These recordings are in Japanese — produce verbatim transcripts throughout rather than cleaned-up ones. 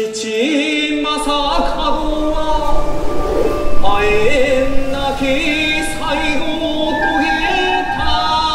父政門はあえなき最後とげた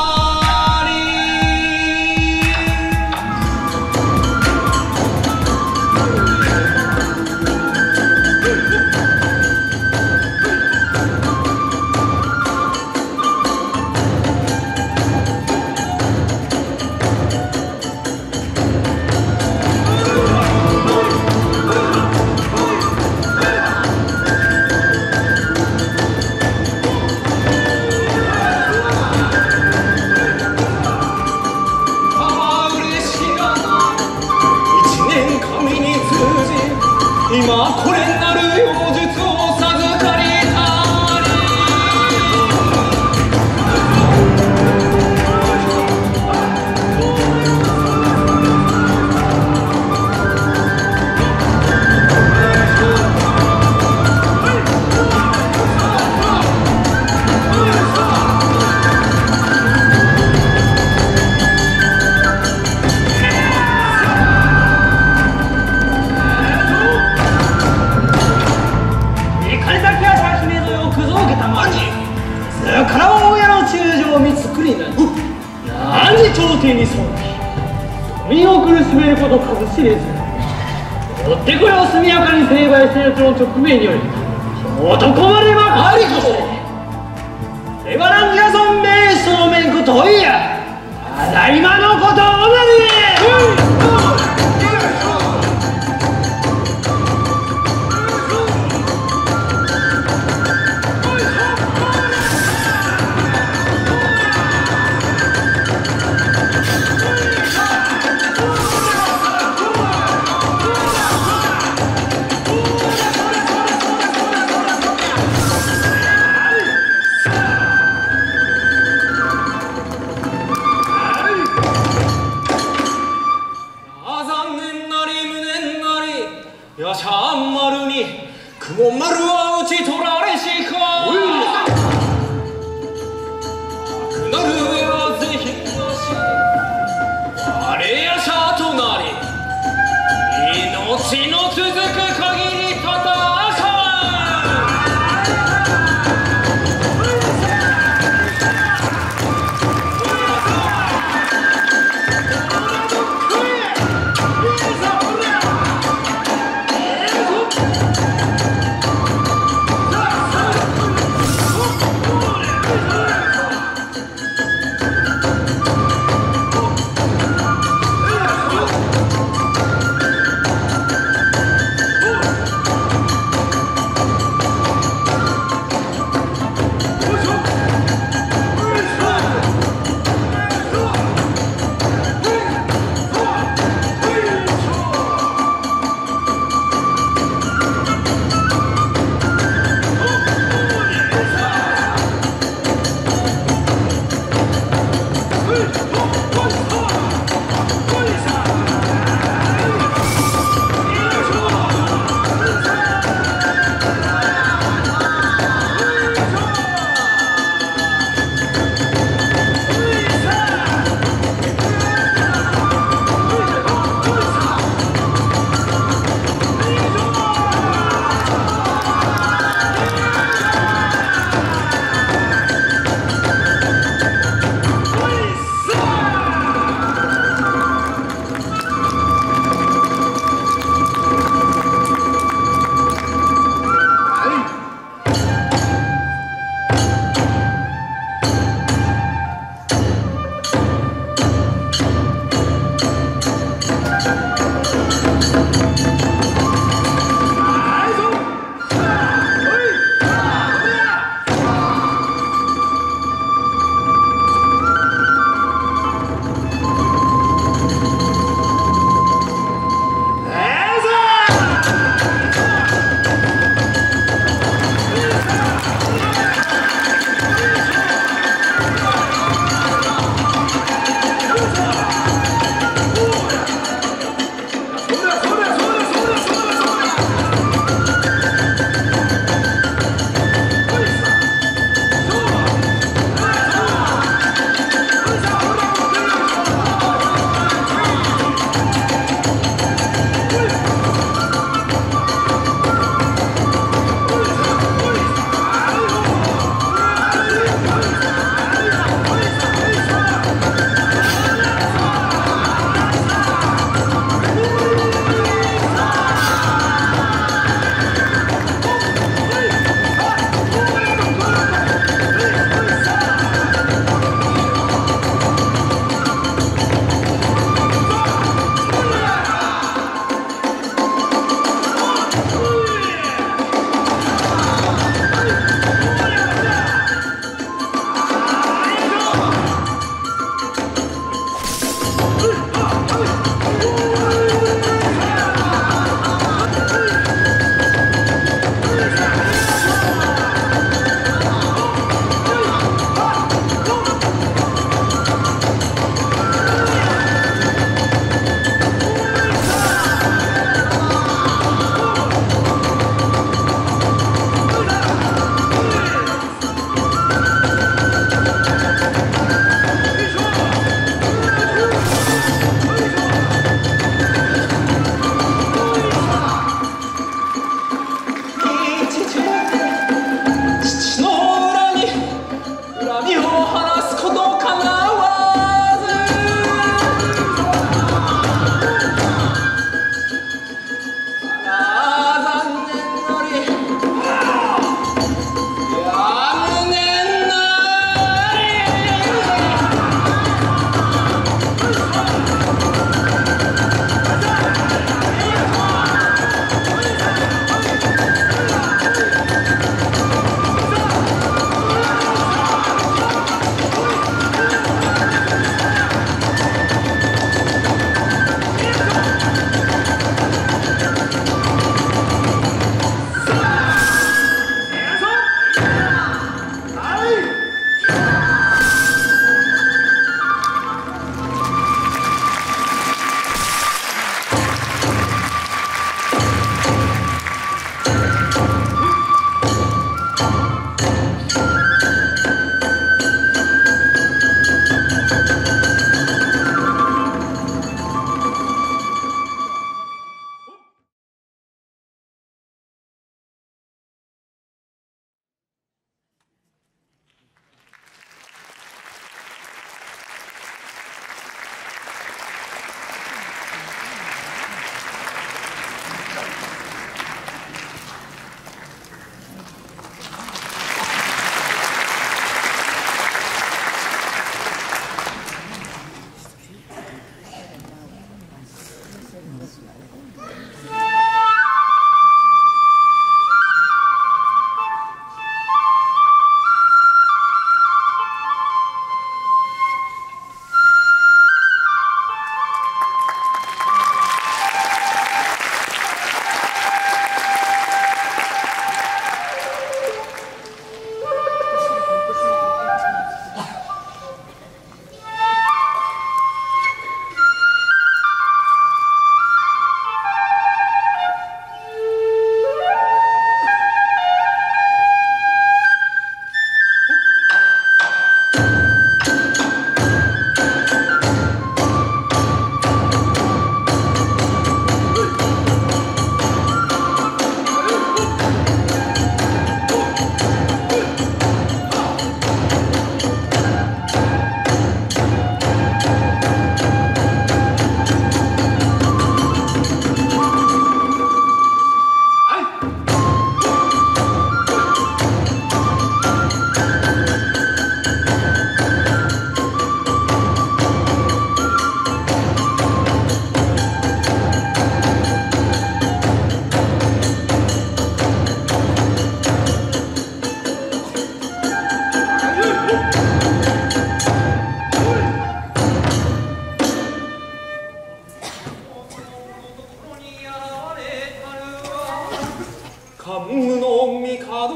神の帝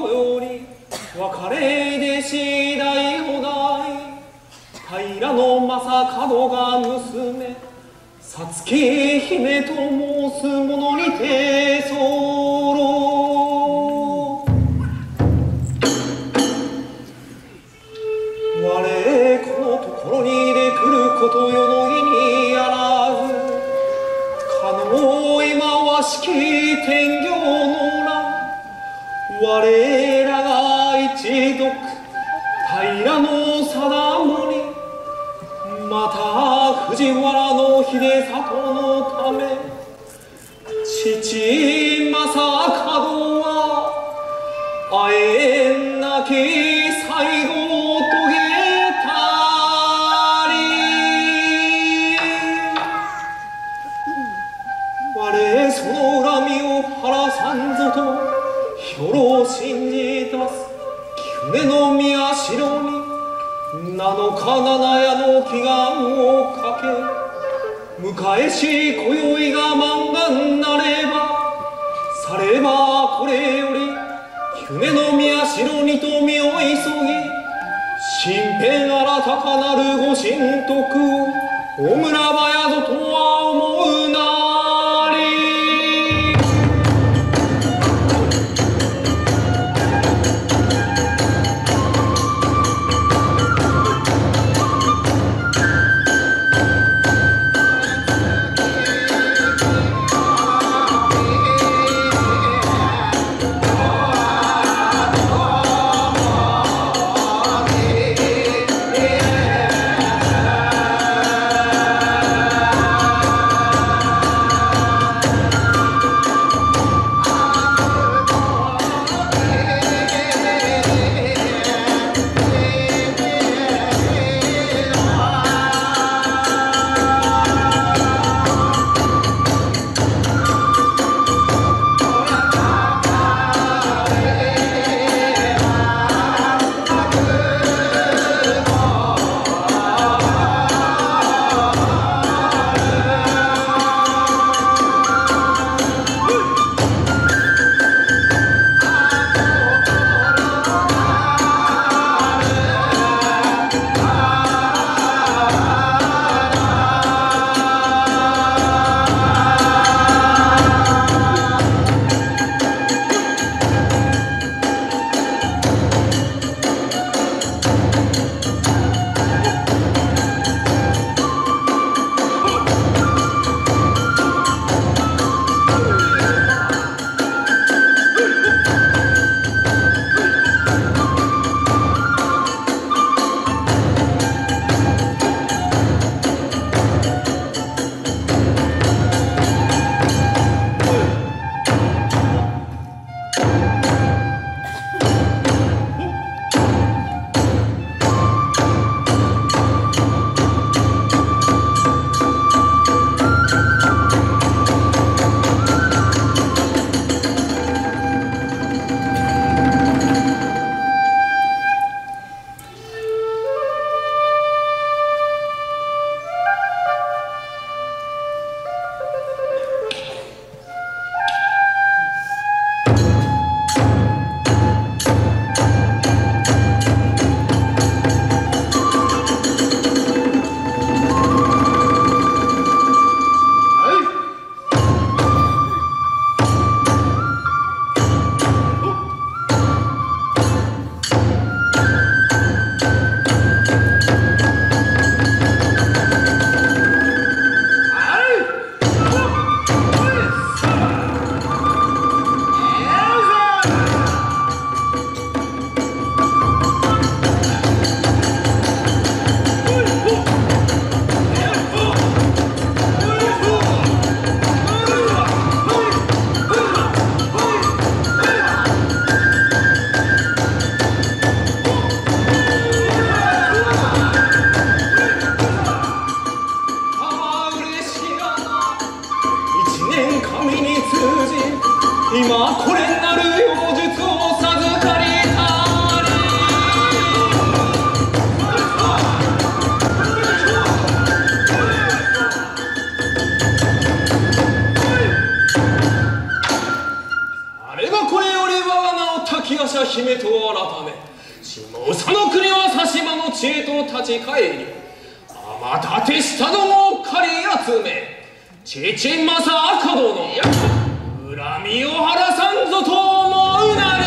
より別れで次第ほだい平将門が娘さつき姫と申す者にて候我このところに出来ることよの意にあらずかのいまわしき天行の我らが一族平の貞盛また藤原の秀里のため父正門はあえなき最後を遂げたり我その恨みを晴らさんぞとよろ信じたす夢の宮代に七日七夜の祈願をかけ迎えし今宵が満願なればさればこれより夢の宮代にと身を急ぎ身辺新たかなるご神徳をお村ば宿とは思うなこれより決めと改め、下総の国は佐島の知恵と立ち返り、天立下殿を狩り集め、父政赤殿恨みを晴らさんぞと思うなり。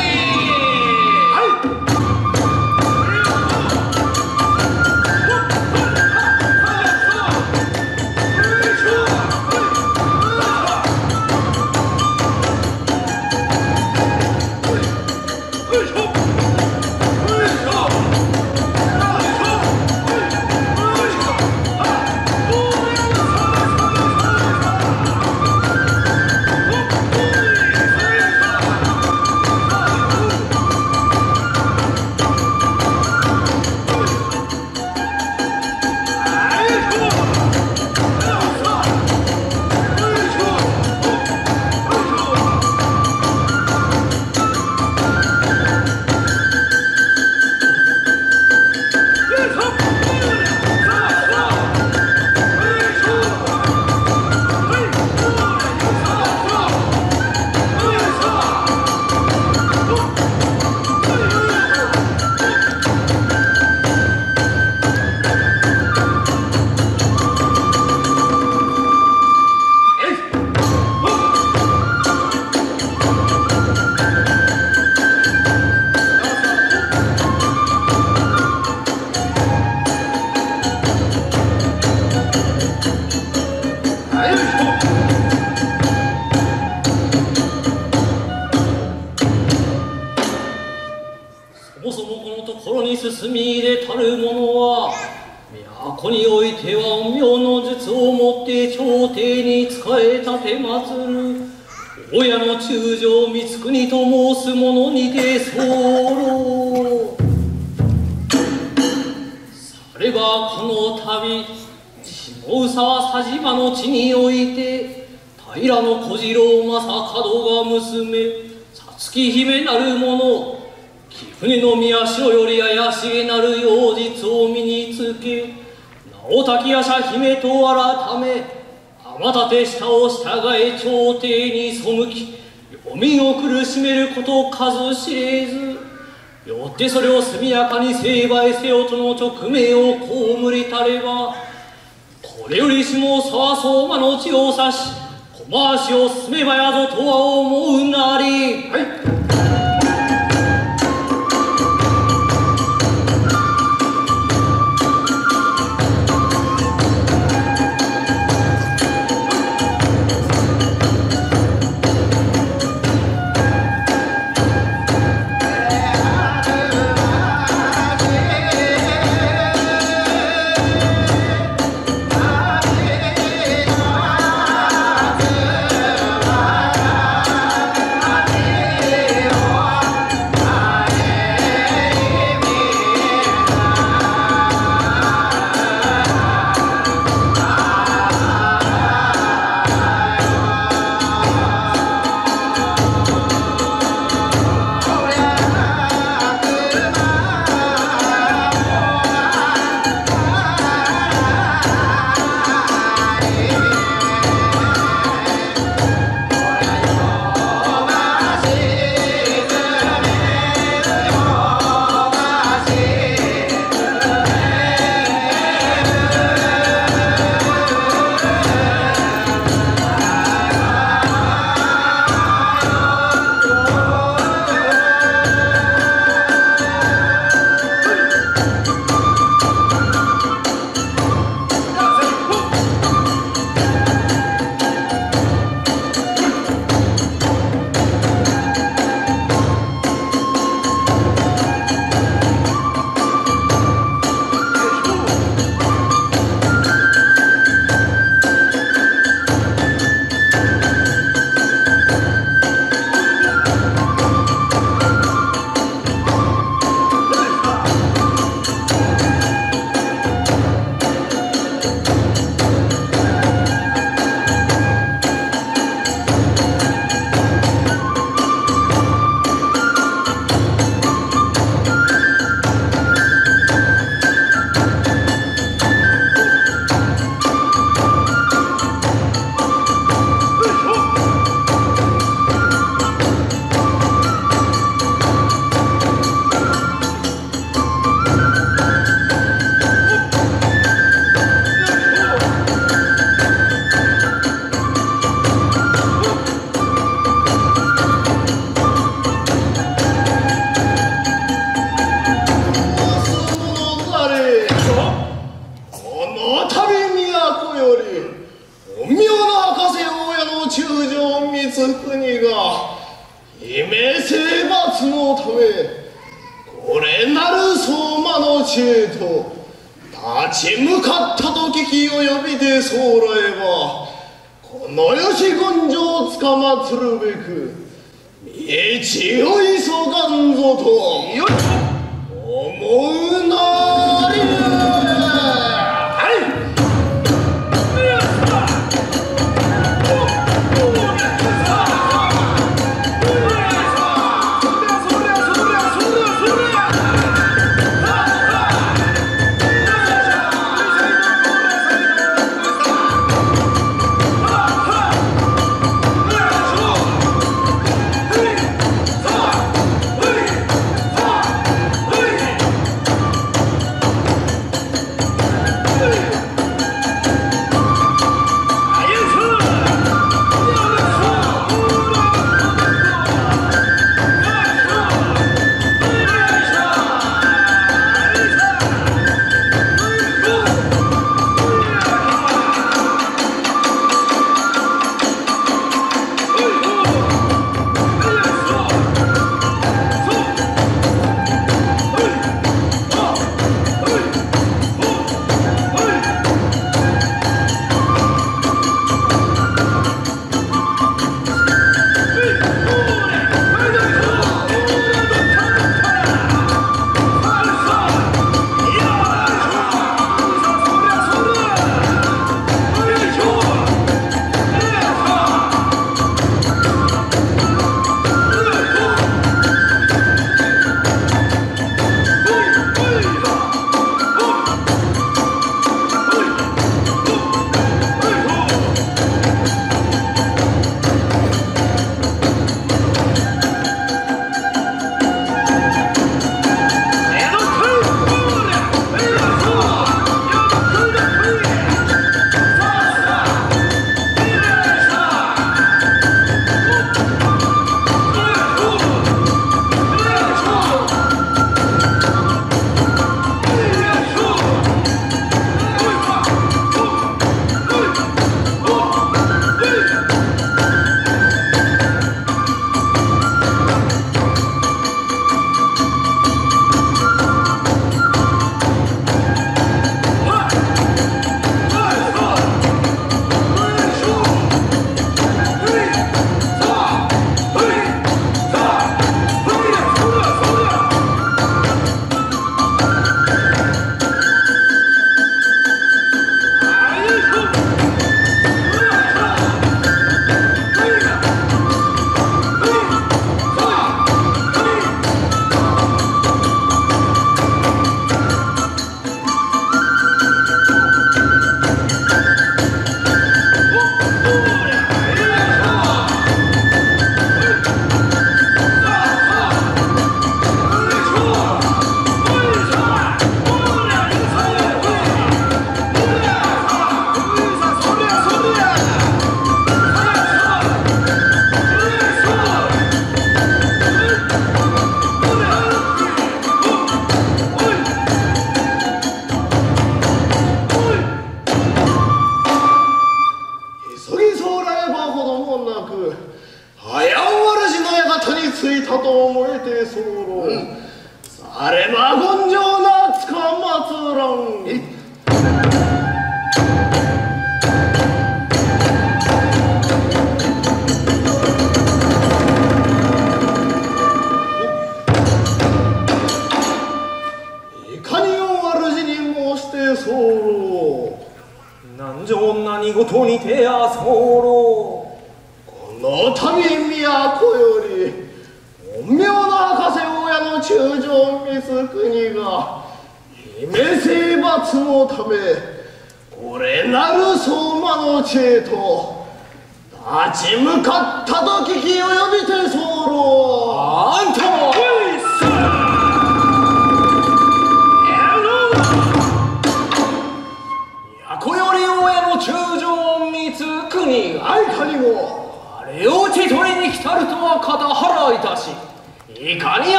でそれを速やかに成敗せよとの勅命を被りたれば、これよりしも沢相馬の地を指し駒足を進めばやぞとは思うなり。はい国が姫征伐のためこれなる相馬の地へと立ち向かったと聞き及びて候来はこの吉権女をつかまつるべく道を急がんぞと思うなり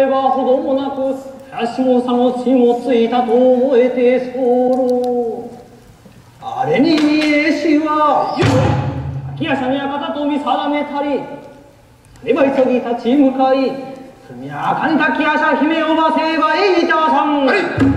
えばほどもなく林もさの血もついたと思えて候あれに見えしは滝夜叉の館と見定めたりされば急ぎ立ち向かい速やかに滝夜叉姫をばせばいいたさん、はい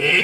え